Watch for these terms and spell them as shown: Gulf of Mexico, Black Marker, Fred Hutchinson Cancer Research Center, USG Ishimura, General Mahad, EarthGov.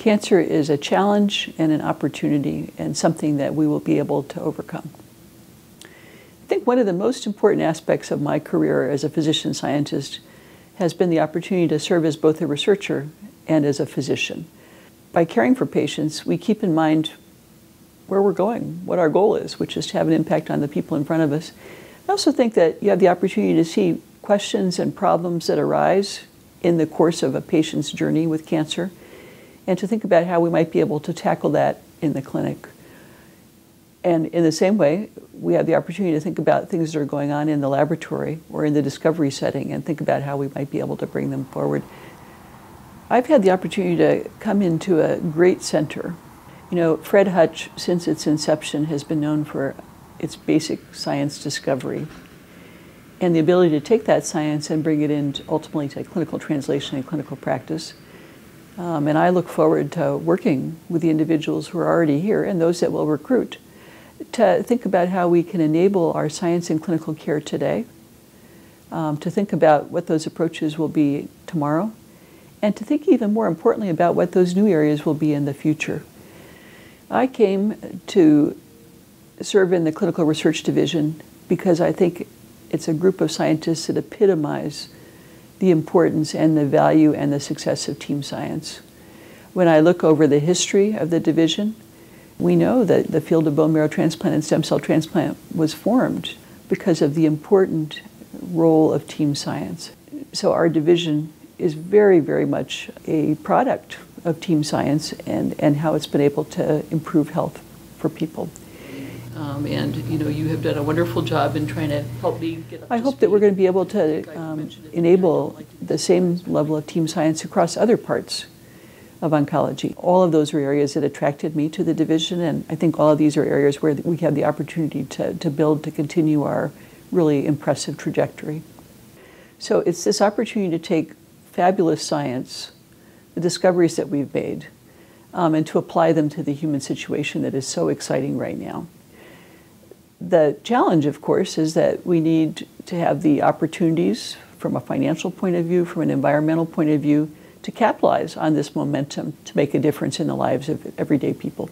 Cancer is a challenge and an opportunity and something that we will be able to overcome. I think one of the most important aspects of my career as a physician scientist has been the opportunity to serve as both a researcher and as a physician. By caring for patients, we keep in mind where we're going, what our goal is, which is to have an impact on the people in front of us. I also think that you have the opportunity to see questions and problems that arise in the course of a patient's journey with cancer, and to think about how we might be able to tackle that in the clinic. And in the same way, we have the opportunity to think about things that are going on in the laboratory or in the discovery setting and think about how we might be able to bring them forward. I've had the opportunity to come into a great center. You know, Fred Hutch, since its inception, has been known for its basic science discovery and the ability to take that science and bring it in ultimately to clinical translation and clinical practice. And I look forward to working with the individuals who are already here and those that will recruit to think about how we can enable our science and clinical care today, to think about what those approaches will be tomorrow, and to think even more importantly about what those new areas will be in the future. I came to serve in the clinical research division because I think it's a group of scientists that epitomize the importance and the value and the success of team science. When I look over the history of the division, we know that the field of bone marrow transplant and stem cell transplant was formed because of the important role of team science. So our division is very, very much a product of team science and how it's been able to improve health for people. And you know, you have done a wonderful job in trying to help me get up to speed. I hope that we're going to be able to enable the same level of team science across other parts of oncology. All of those are areas that attracted me to the division, and I think all of these are areas where we have the opportunity to build, to continue our really impressive trajectory. So it's this opportunity to take fabulous science, the discoveries that we've made, and to apply them to the human situation that is so exciting right now. The challenge, of course, is that we need to have the opportunities from a financial point of view, from an environmental point of view, to capitalize on this momentum to make a difference in the lives of everyday people.